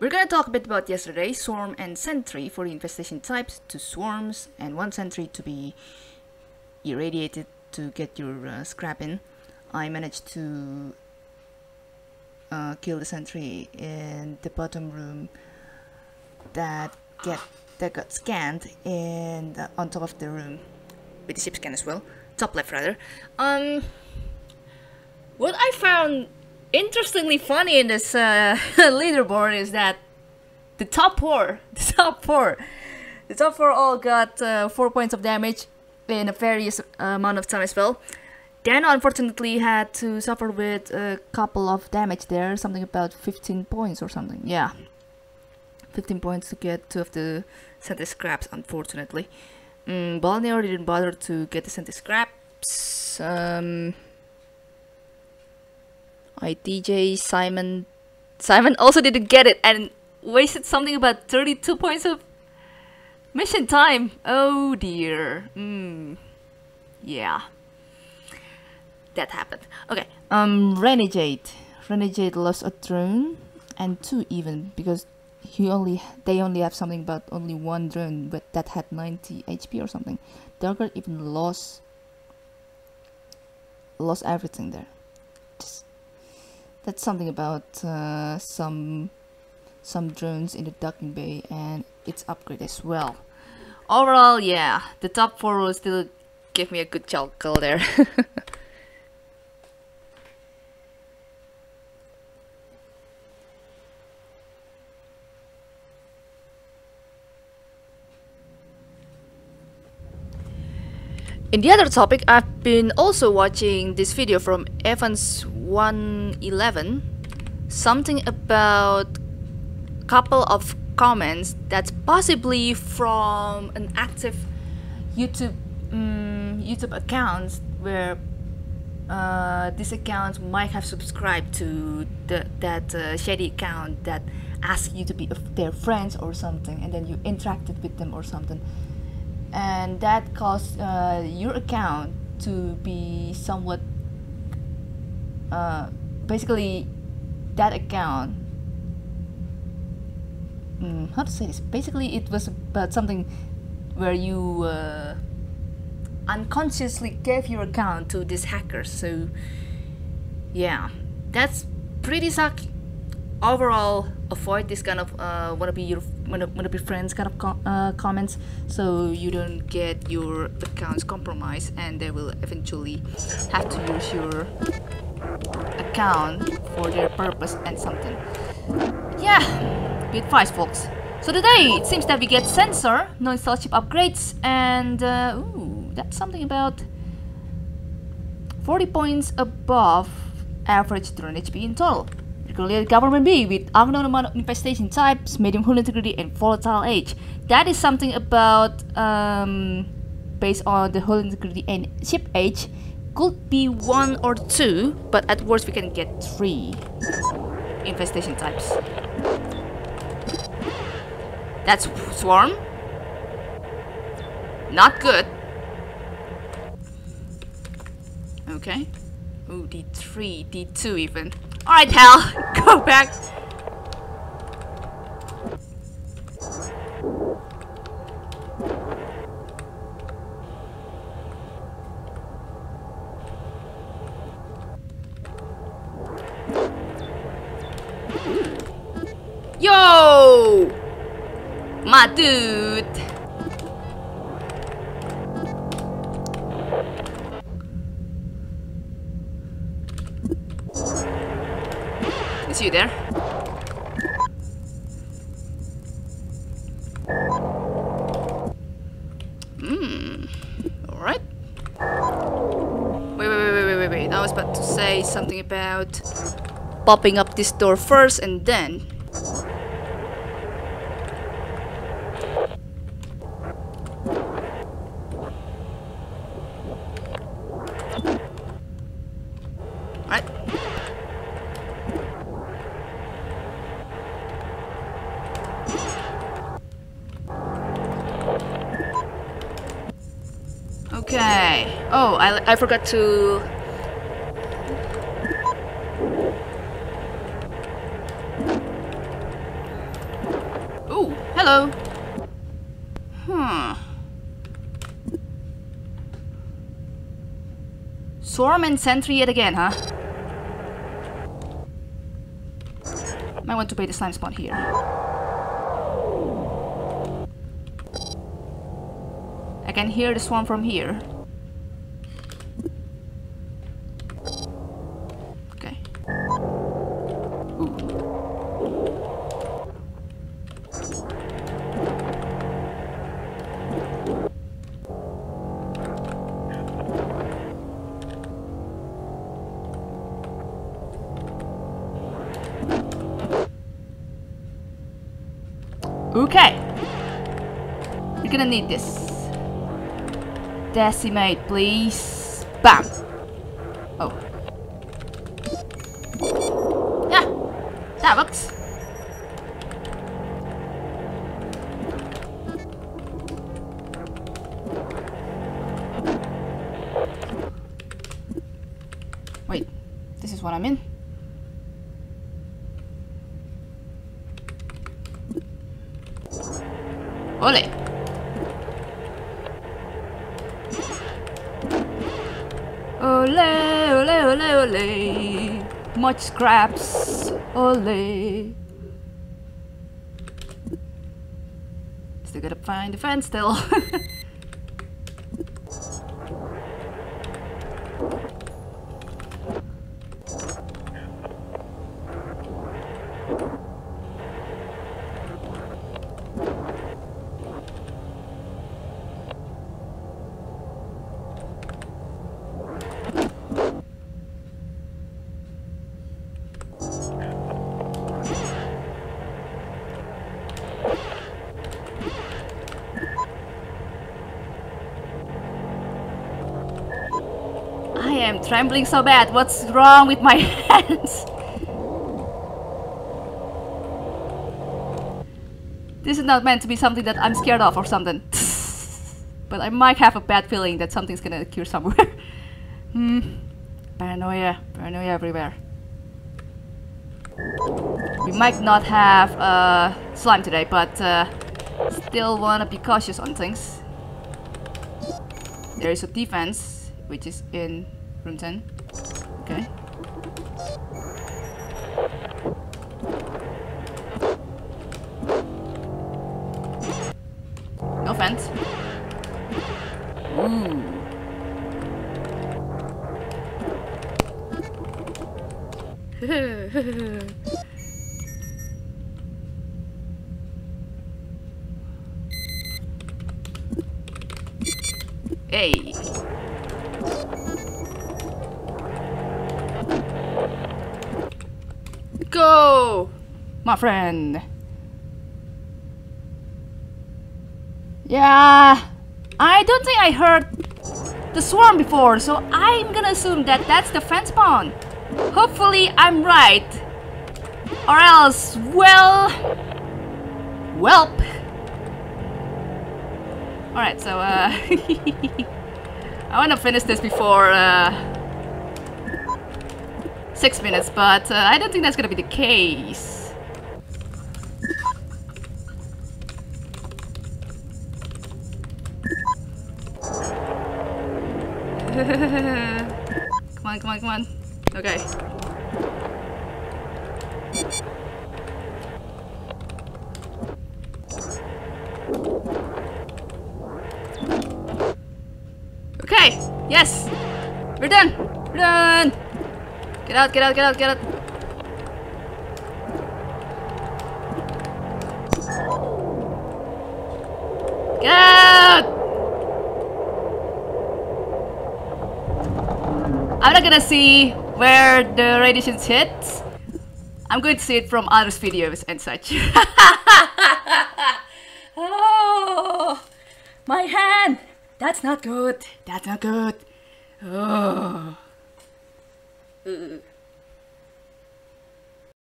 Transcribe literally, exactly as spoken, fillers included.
We're gonna talk a bit about yesterday, swarm and sentry for the infestation types, two swarms and one sentry to be irradiated to get your uh, scrap in. I managed to uh, kill the sentry in the bottom room that get that got scanned in the, on top of the room with the ship scan as well, top left rather. Um, what I found interestingly funny in this uh, leaderboard is that the top four, the top four, the top four all got uh, four points of damage in a various uh, amount of time as well. Dana unfortunately had to suffer with a couple of damage there, something about fifteen points or something. Yeah, fifteen points to get two of the sentry scraps, unfortunately. Mm, Balneor didn't bother to get the sentry scraps. Um, I D J, Simon, Simon also didn't get it and wasted something about thirty-two points of mission time. Oh dear. Mm. Yeah, that happened. Okay, um, Renegade, Renegade lost a drone and two even because he only they only have something about only one drone, but that had ninety H P or something. Dargaard even lost lost everything there. Just that's something about uh, some some drones in the docking bay and its upgrade as well. Overall, yeah, the top four will still give me a good chuckle there. In the other topic, I've been also watching this video from Evans one eleven, something about couple of comments that's possibly from an active YouTube um, YouTube accounts where uh, this account might have subscribed to the, that uh, shady account that asked you to be their friends or something, and then you interacted with them or something, and that caused uh, your account to be somewhat uh, basically that account mm, how to say this basically it was about something where you uh, unconsciously gave your account to these hackers. So yeah, that's pretty sucky. Overall, avoid this kind of uh, wanna be your wanna, wanna be friends kind of com uh, comments, so you don't get your accounts compromised, and they will eventually have to use your account for their purpose and something. Yeah, be advised, folks. So today it seems that we get sensor, no install chip upgrades, and uh, ooh, that's something about forty points above average drone H P in total. Government B with unknown amount of infestation types, medium hull integrity, and volatile age. That is something about um, based on the hull integrity and ship age, could be one or two, but at worst we can get three infestation types. That's swarm. Not good. Okay. Ooh, D three, D two even. Alright, hell, go back. Yo, my dude. You there? Hmm. All right. Wait, wait, wait, wait, wait, wait. I was about to say something about popping up this door first and then. All right. Okay. Oh, I, I forgot to... Hello. Hmm. Swarm and sentry yet again, huh? Might want to bait the slime spot here. I can hear the swarm from here. Okay. Ooh. Okay, you're gonna need this. Decimate, please. Bam. Oh. Yeah, that works. Wait, this is what I'm in. Ole! Ole, ole, ole, ole! Much scraps! Ole! Still gotta find the fence still. I'm trembling so bad. What's wrong with my hands? This is not meant to be something that I'm scared of or something. But I might have a bad feeling that something's gonna occur somewhere. Hmm. Paranoia. Paranoia everywhere. We might not have uh, slime today, but uh, still wanna be cautious on things. There is a defense, which is in room ten. Okay. No fence. Ooh. Hey. Go, my friend. Yeah, I don't think I heard the swarm before, so I'm gonna assume that that's the fence spawn. Hopefully I'm right, or else, well, welp. All right, so uh, I wanna finish this before uh. Six minutes, but uh, I don't think that's gonna be the case. Come on, come on, come on. Okay. Okay, yes! We're done! We're done! Get out, get out, get out, get out. Get out! I'm not gonna see where the radiations hit. I'm going to see it from others' videos and such. Oh, my hand! That's not good. That's not good. Oh. Mm-mm.